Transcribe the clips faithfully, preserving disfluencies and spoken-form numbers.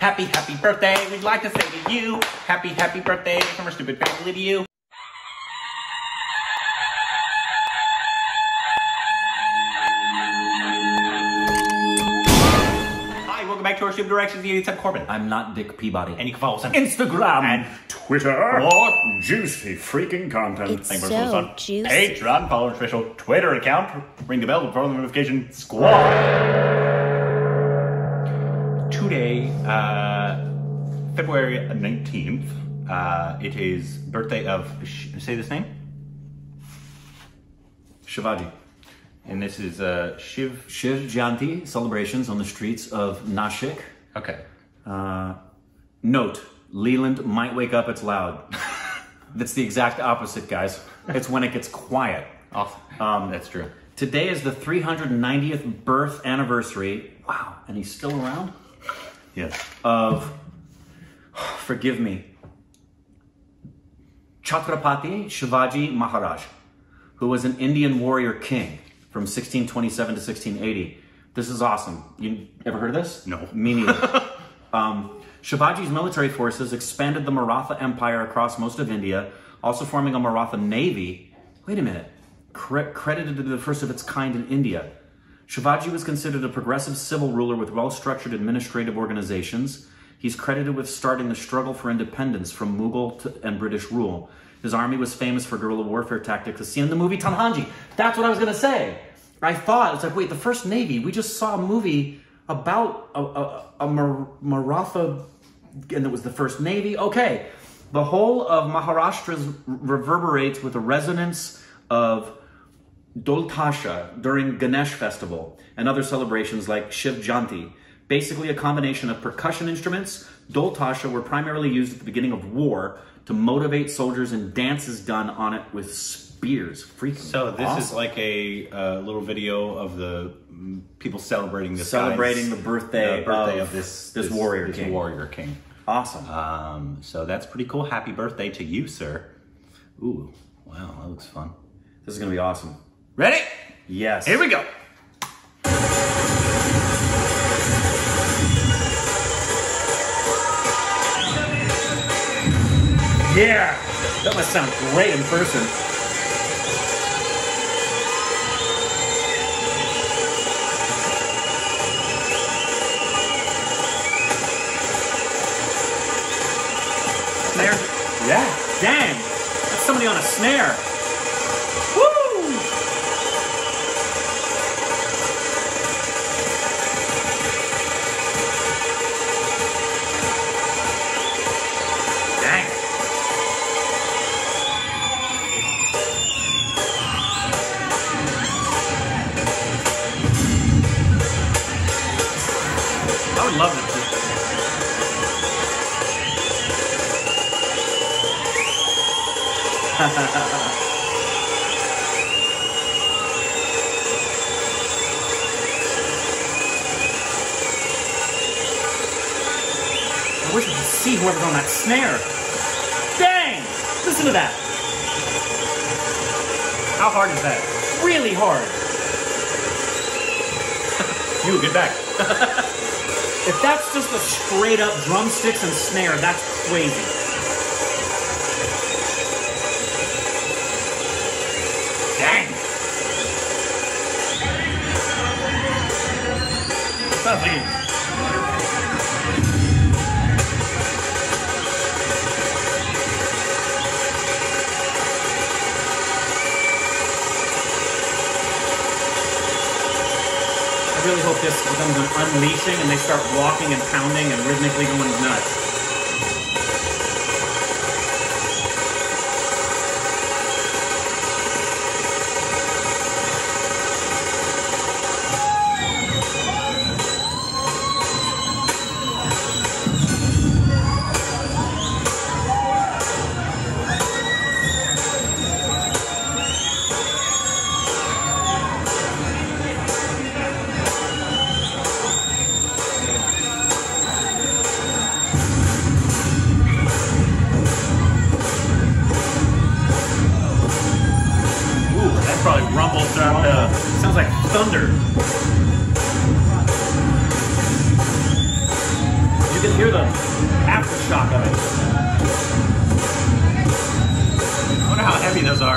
Happy, happy birthday, we'd like to say to you. Happy, happy birthday from our stupid family to you. Back to our Shiv Directions, the eighty-seven Corbin. I'm not Dick Peabody. And you can follow us on Instagram and Twitter for juicy freaking content. It's Thank so juicy. Patreon, follow our official Twitter account. Ring the bell for the notification squad. Today, uh, February nineteenth, uh, it is birthday of, say this name? Shivaji. And this is uh, Shiv... Shiv Jayanti celebrations on the streets of Nashik. Okay. Uh, note, Leland might wake up, it's loud. That's the exact opposite, guys. It's when it gets quiet. Awesome. Um, That's true. Today is the three hundred ninetieth birth anniversary. Wow, and he's still around? Yes. Of, forgive me, Chhatrapati Shivaji Maharaj, who was an Indian warrior king. From sixteen twenty-seven to sixteen eighty. This is awesome. You ever heard of this? No. Me neither. um, Shivaji's military forces expanded the Maratha Empire across most of India, also forming a Maratha Navy. Wait a minute. Cre credited to the first of its kind in India. Shivaji was considered a progressive civil ruler with well-structured administrative organizations. He's credited with starting the struggle for independence from Mughal to, and British rule. His army was famous for guerrilla warfare tactics as seen in the movie Tanaji. That's what I was going to say. I thought, it's like, wait, the first Navy, we just saw a movie about a, a, a Mar Maratha, and it was the first Navy. Okay, the whole of Maharashtra reverberates with a resonance of Dhol Tasha during Ganesh festival and other celebrations like Shiv Jayanti. Basically a combination of percussion instruments. Dhol Tasha were primarily used at the beginning of war to motivate soldiers, and dances done on it with spears. Freaking So this awesome. Is like a uh, little video of the people celebrating this Celebrating the birthday, the birthday of, of this, this, this, warrior, this king. warrior king. Awesome. Um, so that's pretty cool. Happy birthday to you, sir. Ooh, wow, that looks fun. This is gonna be awesome. Ready? Yes. Here we go. Yeah, that must sound great in person. Snare? Yeah. Dang, that's somebody on a snare. Woo! I would love this. I wish I could see whoever's on that snare. Dang! Listen to that. How hard is that? Really hard. You get back. If that's just a straight up drumsticks and snare, that's crazy. Dang. Sounds like I really hope this becomes an unleashing and they start walking and pounding and rhythmically going nuts. hear the aftershock of it. I wonder how heavy those are.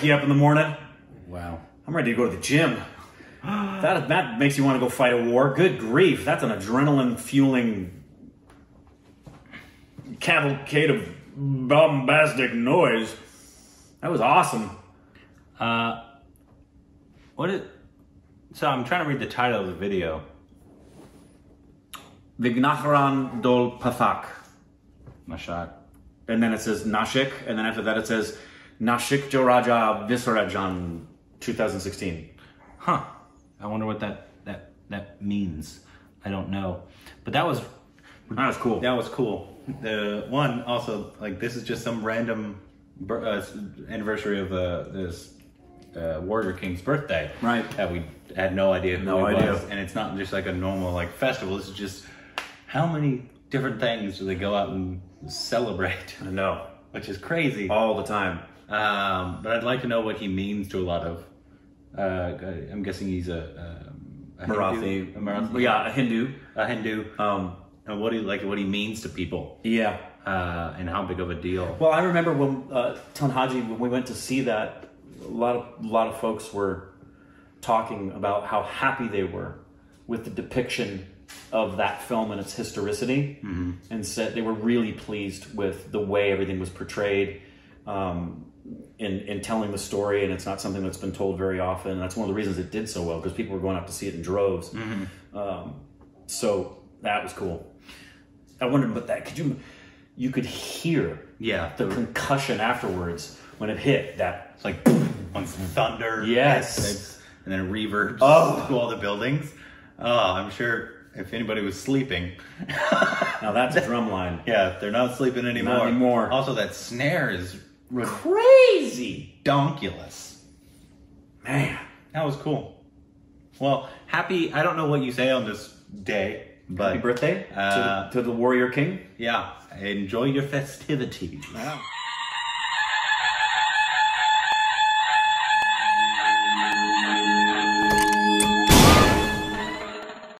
You up in the morning. Wow. I'm ready to go to the gym. That, that makes you want to go fight a war. Good grief. That's an adrenaline-fueling cavalcade of bombastic noise. That was awesome. Uh, what is... So I'm trying to read the title of the video. Vignacharan Dol Pathak. Mashal. And then it says Nashik. And then after that it says... Nashik Joraja Visarajan twenty sixteen. Huh. I wonder what that, that that means. I don't know. But that was that was cool. That was cool. The one also, like, this is just some random uh, anniversary of uh, this uh, Warrior King's birthday. Right. That we had no idea who no it idea. was. And it's not just like a normal like festival. This is just how many different things do they go out and celebrate? I know. Which is crazy. All the time. Um, but I'd like to know what he means to a lot of, uh, I'm guessing he's a, um, a Marathi, Hindu, a Marathi, yeah, a Hindu, a Hindu, um, and what he, like, what he means to people. Yeah. Uh, and how big of a deal. Well, I remember when, uh, Tanaji, when we went to see that, a lot of, a lot of folks were talking about how happy they were with the depiction of that film and its historicity. Mm-hmm. And said they were really pleased with the way everything was portrayed. Um, In, in telling the story, and it's not something that's been told very often. And that's one of the reasons it did so well, because people were going out to see it in droves. Mm-hmm. Um, so that was cool. I wondered about that. Could you, you could hear yeah, the concussion afterwards when it hit that. It's like on thunder. Yes. And, and then reverbs oh. through all the buildings. Oh, I'm sure if anybody was sleeping. Now that's a drum line. Yeah, they're not sleeping anymore. Not anymore. Also, that snare is crazy, donkulous. Man, that was cool. Well, happy. I don't know what you say on this day, but happy birthday uh, to, the, to the Warrior King. Yeah, enjoy your festivities. Wow.